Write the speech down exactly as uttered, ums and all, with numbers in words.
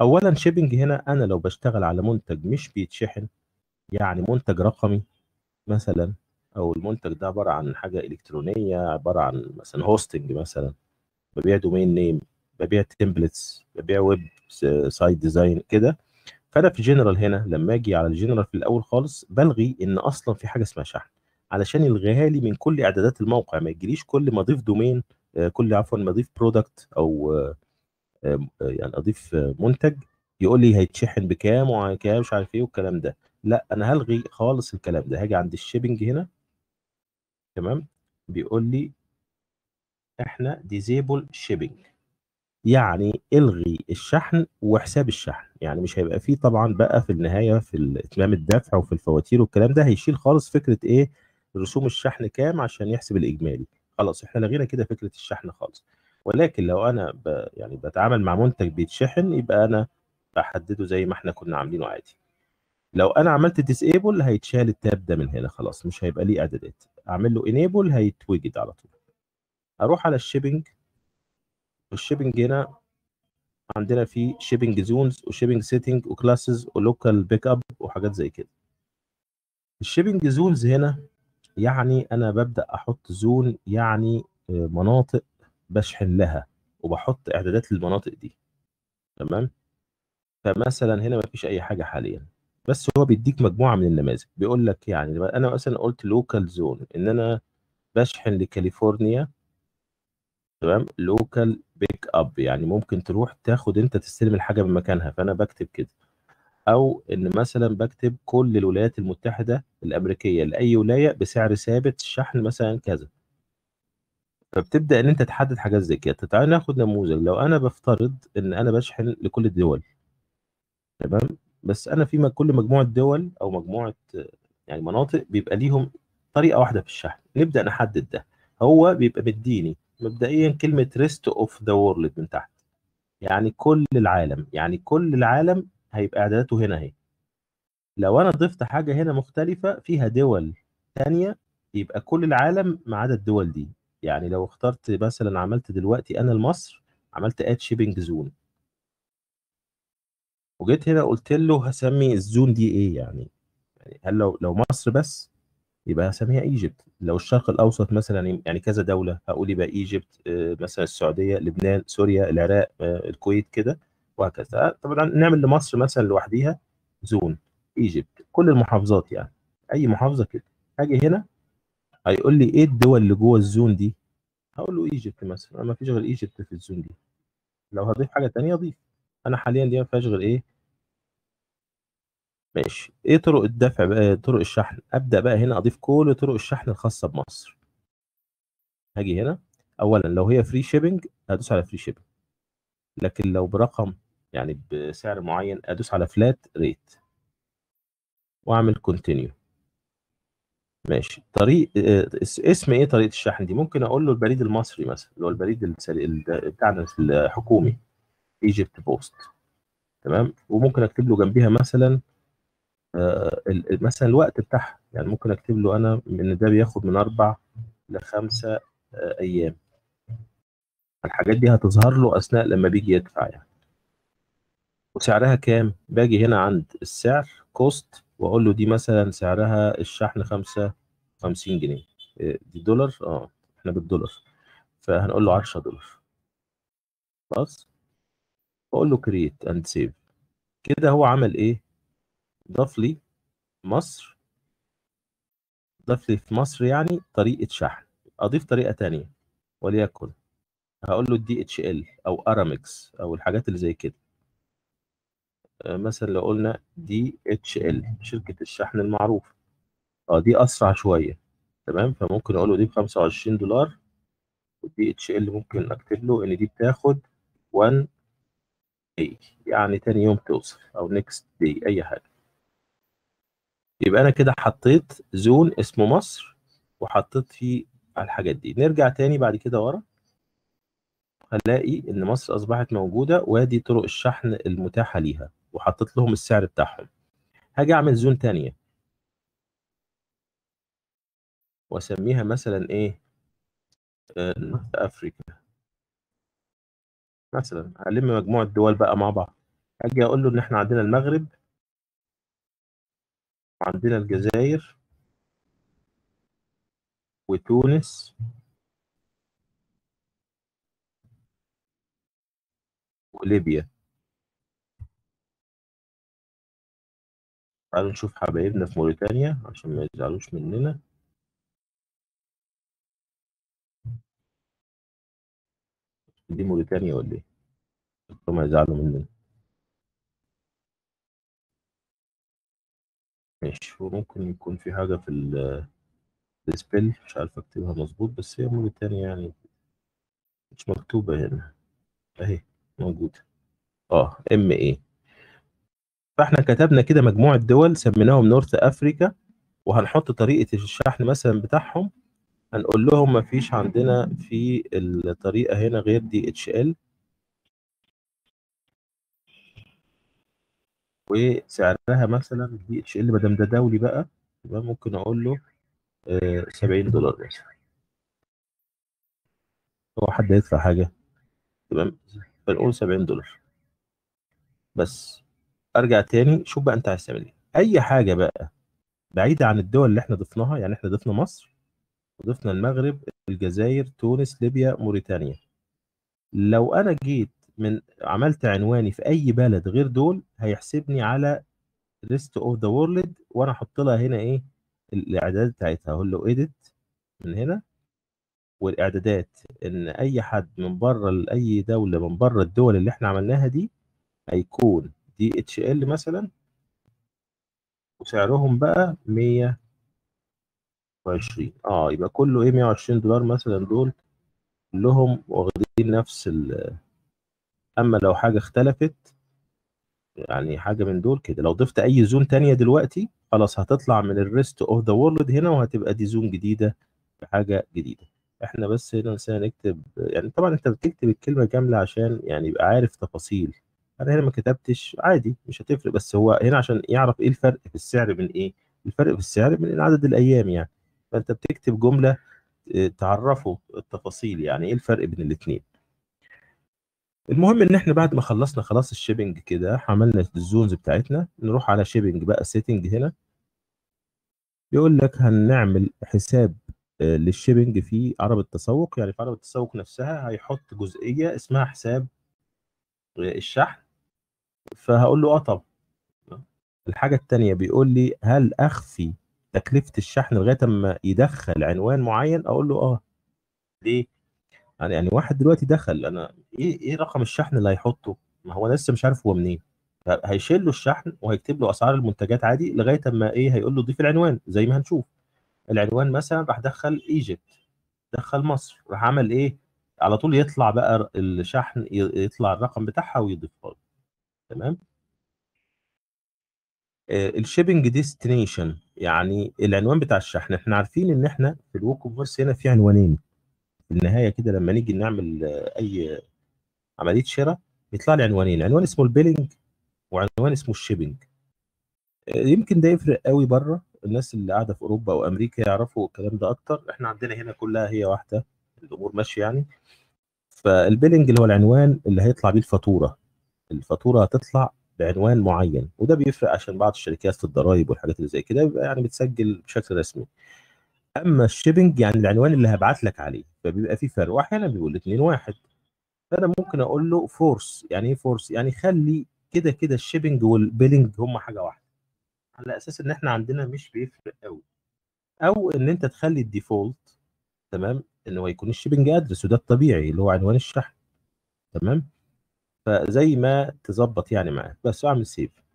اولا شيبنج هنا انا لو بشتغل على منتج مش بيتشحن، يعني منتج رقمي مثلا، او المنتج ده عباره عن حاجه الكترونيه، عباره عن مثلا هوستنج، مثلا ببيع دومين نيم، ببيع تمبلتس، ببيع ويب سايت ديزاين كده. فانا في جنرال هنا لما اجي على الجنرال في الاول خالص بلغي ان اصلا في حاجه اسمها شحن، علشان يلغيها لي من كل اعدادات الموقع، ما يجيليش كل ما اضيف دومين، كل عفوا ما اضيف برودكت او يعني اضيف منتج يقول لي هيتشحن بكام وكام مش عارف ايه والكلام ده. لا، انا هلغي خالص الكلام ده. هاجي عند الشيبنج هنا، تمام، بيقول لي احنا ديزيبل شيبنج، يعني الغي الشحن وحساب الشحن، يعني مش هيبقى فيه طبعا بقى في النهايه في اتمام الدفع وفي الفواتير والكلام ده، هيشيل خالص فكره ايه رسوم الشحن كام عشان يحسب الاجمالي. خلاص احنا لغينا كده فكره الشحن خالص. ولكن لو انا ب... يعني بتعامل مع منتج بيتشحن، يبقى انا بحدده زي ما احنا كنا عاملينه عادي. لو انا عملت ديسيبل هيتشال التاب ده من هنا خلاص، مش هيبقى ليه اعدادات. اعمل له انيبل هيتوجد على طول. اروح على الشيبنج. الشيبنج هنا عندنا فيه شيبنج زونز وشيبنج سيتنج وكلاسز ولوكال بيك اب وحاجات زي كده. الشيبنج زونز هنا يعني انا ببدا احط زون، يعني مناطق بشحن لها وبحط اعدادات للمناطق دي، تمام. فمثلا هنا مفيش اي حاجه حاليا، بس هو بيديك مجموعه من النماذج. بيقول لك يعني انا مثلا قلت لوكال زون ان انا بشحن لكاليفورنيا، تمام، لوكال بيك اب، يعني ممكن تروح تاخد انت تستلم الحاجه من مكانها، فانا بكتب كده. او ان مثلا بكتب كل الولايات المتحده الامريكيه لاي ولايه بسعر ثابت الشحن مثلا كذا. فبتبدا ان انت تحدد حاجات زي كده. تعال ناخد نموذج. لو انا بفترض ان انا بشحن لكل الدول، تمام، بس انا في كل مجموعه دول او مجموعه يعني مناطق بيبقى ليهم طريقه واحده في الشحن، نبدا نحدد ده. هو بيبقى مديني مبدئيا كلمه ريست اوف ذا وورلد من تحت، يعني كل العالم، يعني كل العالم هيبقى اعداداته هنا اهي. لو انا ضفت حاجه هنا مختلفه فيها دول ثانيه يبقى كل العالم ما عدا الدول دي. يعني لو اخترت مثلا عملت دلوقتي انا لمصر، عملت اد شيبنج زون، وجيت هنا قلت له هسمي الزون دي ايه، يعني يعني هل لو لو مصر بس يبقى هسميها ايجيبت، لو الشرق الاوسط مثلا يعني كذا دوله هقول يبقى ايجيبت، مثلا السعوديه، لبنان، سوريا، العراق، الكويت كده وهكذا. طبعا نعمل لمصر مثلا لوحديها زون ايجيبت، كل المحافظات يعني اي محافظه كده. هاجي هنا هيقول لي ايه الدول اللي جوه الزون دي، هقول له ايجيبت مثلا، ما فيش غير ايجيبت في الزون دي. لو هضيف حاجه ثانيه اضيف. انا حاليا دي ما فيهاش غير ايه، ماشي. ايه طرق الدفع بقى، طرق الشحن، ابدا بقى هنا اضيف كل طرق الشحن الخاصه بمصر. هاجي هنا اولا لو هي فري شيبنج هدوس على فري شيبنج، لكن لو برقم يعني بسعر معين ادوس على فلات ريت واعمل كونتينيو، ماشي. طريق اسم ايه طريقه الشحن دي، ممكن اقول له البريد المصري مثلا اللي هو البريد بتاعنا الحكومي ايجيبت بوست، تمام. وممكن اكتب له جنبيها مثلا آه مثلا الوقت بتاعها، يعني ممكن اكتب له انا ان ده بياخد من اربع لخمسه آه ايام. الحاجات دي هتظهر له اثناء لما بيجي يدفع يعني. وسعرها كام؟ باجي هنا عند السعر كوست واقول له دي مثلا سعرها الشحن خمسة وخمسين جنيه، دي دولار، اه احنا بالدولار، فهنقول له عشرة دولار خلاص. واقول له كرييت اند سيف. كده هو عمل ايه؟ ضاف لي مصر، ضاف لي في مصر يعني طريقه شحن. اضيف طريقه ثانيه وليكن هقول له الدي اتش ال او ارامكس او الحاجات اللي زي كده، مثلا لو قلنا دي اتش ال شركه الشحن المعروفه، اه دي اسرع شويه، تمام. فممكن اقول له دي ب خمسة وعشرين دولار، والدي اتش ال ممكن اكتب له ان دي بتاخد واحد داي، يعني تاني يوم توصل، او نيكست داي، اي حاجه. يبقى انا كده حطيت زون اسمه مصر وحطيت فيه الحاجات دي. نرجع تاني بعد كده ورا، هنلاقي ان مصر اصبحت موجوده وادي طرق الشحن المتاحه ليها وحطيت لهم السعر بتاعهم. هاجي اعمل زون تانية واسميها مثلا ايه، نورث افريكا مثلا. هلم مجموعه دول بقى مع بعض، اجي اقول له ان احنا عندنا المغرب، عندنا الجزائر وتونس وليبيا. تعالوا نشوف حبايبنا في موريتانيا عشان ما يزعلوش مننا. دي موريتانيا ولا ايه؟ ما يزعلوا مننا. ماشي، وممكن يكون في حاجة في السبيل مش عارف اكتبها مظبوط، بس هي موريتانيا يعني مش مكتوبة هنا، اهي موجودة. اه ام ايه. فاحنا كتبنا كده مجموعة دول سميناهم نورث افريكا، وهنحط طريقة الشحن مثلا بتاعهم، هنقول لهم مفيش عندنا في الطريقة هنا غير دي اتش ال، وسعرها مثلا دي اتش ال ما دام ده دولي بقى يبقى ممكن اقول له سبعين دولار مثلا. هو حد هيدفع حاجة؟ تمام، فنقول سبعين دولار. بس ارجع تاني، شوف بقى انت عايز تعمل ايه. اي حاجة بقى بعيدة عن الدول اللي احنا ضفناها، يعني احنا ضفنا مصر وضفنا المغرب الجزائر تونس ليبيا موريتانيا، لو انا جيت من عملت عنواني في اي بلد غير دول هيحسبني على ريست اوف ذا وورلد، وانا احط لها هنا ايه الاعدادات بتاعتها. هقول له اديت من هنا، والاعدادات ان اي حد من بره لاي دوله من بره الدول اللي احنا عملناها دي هيكون دي اتش ال مثلا، وسعرهم بقى مية وعشرين. اه يبقى كله ايه مية وعشرين دولار مثلا، دول كلهم واخدين نفس ال. اما لو حاجه اختلفت يعني حاجه من دول كده، لو ضفت اي زون تانية دلوقتي خلاص هتطلع من الريست اوف ذا وورلد هنا، وهتبقى دي زون جديده بحاجه جديده. احنا بس هنا نسينا نكتب، يعني طبعا انت بتكتب الكلمه كامله عشان يعني يبقى عارف تفاصيل. انا هنا ما كتبتش عادي مش هتفرق، بس هو هنا عشان يعرف ايه الفرق في السعر من ايه، الفرق في السعر من عدد الايام يعني. فانت بتكتب جمله تعرفه التفاصيل يعني ايه الفرق بين الاثنين. المهم ان احنا بعد ما خلصنا خلاص الشيبنج كده، عملنا الزونز بتاعتنا، نروح على شيبنج بقى سيتنج. هنا بيقول لك هنعمل حساب للشيبنج في عرب التسوق، يعني في عرب التسوق نفسها هيحط جزئيه اسمها حساب الشحن. فهقول له اه طب الحاجه الثانيه بيقول لي هل اخفي تكلفه الشحن لغايه اما يدخل عنوان معين؟ اقول له اه. ليه؟ يعني يعني واحد دلوقتي دخل، انا ايه ايه رقم الشحن اللي هيحطه؟ ما هو انا لسه مش عارف هو منين. هيشيل له الشحن وهيكتب له اسعار المنتجات عادي لغايه اما ايه هيقول له ضيف العنوان، زي ما هنشوف. العنوان مثلا راح دخل ايجيبت، دخل مصر، راح عمل ايه؟ على طول يطلع بقى الشحن، يطلع الرقم بتاعها ويضيفها له. تمام؟ آه الشيبنج ديستنيشن يعني العنوان بتاع الشحن، احنا عارفين ان احنا في الووكوميرس هنا في عنوانين. في النهايه كده لما نيجي نعمل اي عمليه شراء بيطلع لي عنوانين، عنوان اسمه البيلنج وعنوان اسمه الشيبنج. يمكن ده يفرق قوي بره، الناس اللي قاعده في اوروبا او امريكا يعرفوا الكلام ده اكتر. احنا عندنا هنا كلها هي واحده، الامور ماشيه يعني. فالبيلنج اللي هو العنوان اللي هيطلع بيه الفاتوره، الفاتوره هتطلع بعنوان معين، وده بيفرق عشان بعض الشركات في الضرايب والحاجات اللي زي كده بيبقى يعني بتسجل بشكل رسمي. اما الشيبنج يعني العنوان اللي هبعت لك عليه، فبيبقى في فرق، واحيانا بيقول اتنين واحد. فانا ممكن اقول له فورس. يعني ايه فورس؟ يعني خلي كده كده الشيبنج والبيلنج هم حاجه واحده، على اساس ان احنا عندنا مش بيفرق قوي. او ان انت تخلي الديفولت تمام ان هو يكون الشيبنج ادرس، وده الطبيعي اللي هو عنوان الشحن. تمام، فزي ما تظبط يعني معاك، بس اعمل سيف.